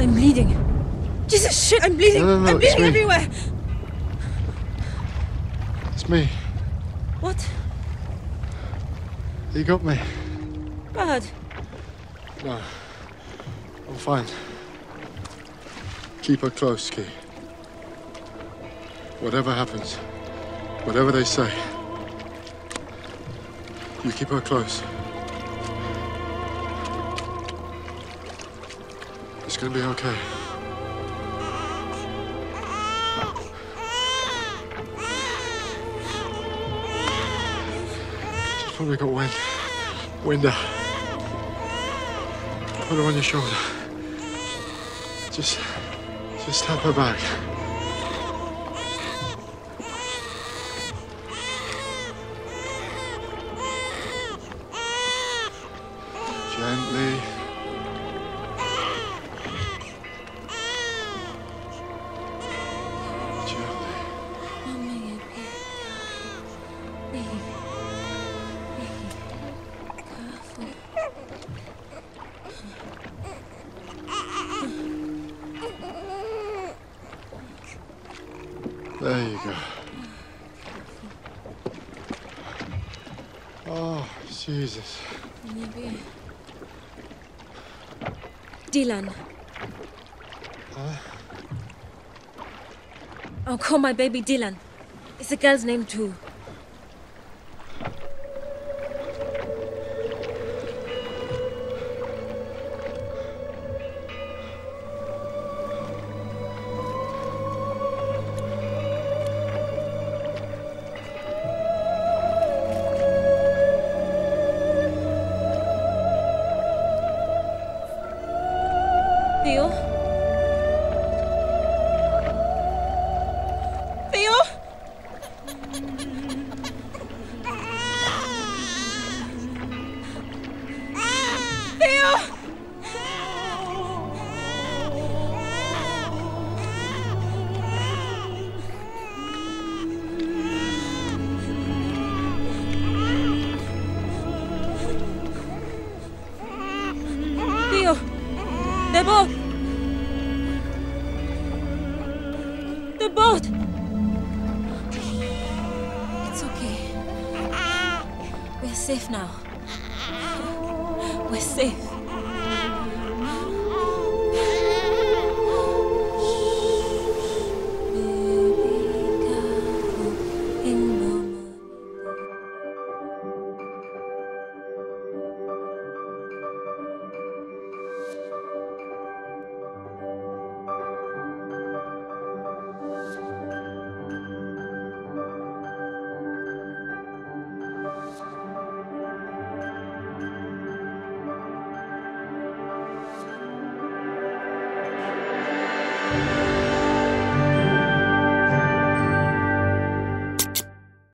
I'm bleeding. Jesus shit, I'm bleeding. No, I'm bleeding everywhere. It's me. What? You got me. Bad. No. I'm fine. Keep her close, Kee. Whatever happens, whatever they say, you keep her close. It's gonna be okay. She's probably got wind up. Put her on your shoulder. Just tap her back. Gently. There you go. Oh, Jesus. Dylan. Huh? I'll call my baby Dylan. It's a girl's name too. Theo? Theo? Theo? The boat! It's okay. We're safe now. We're safe.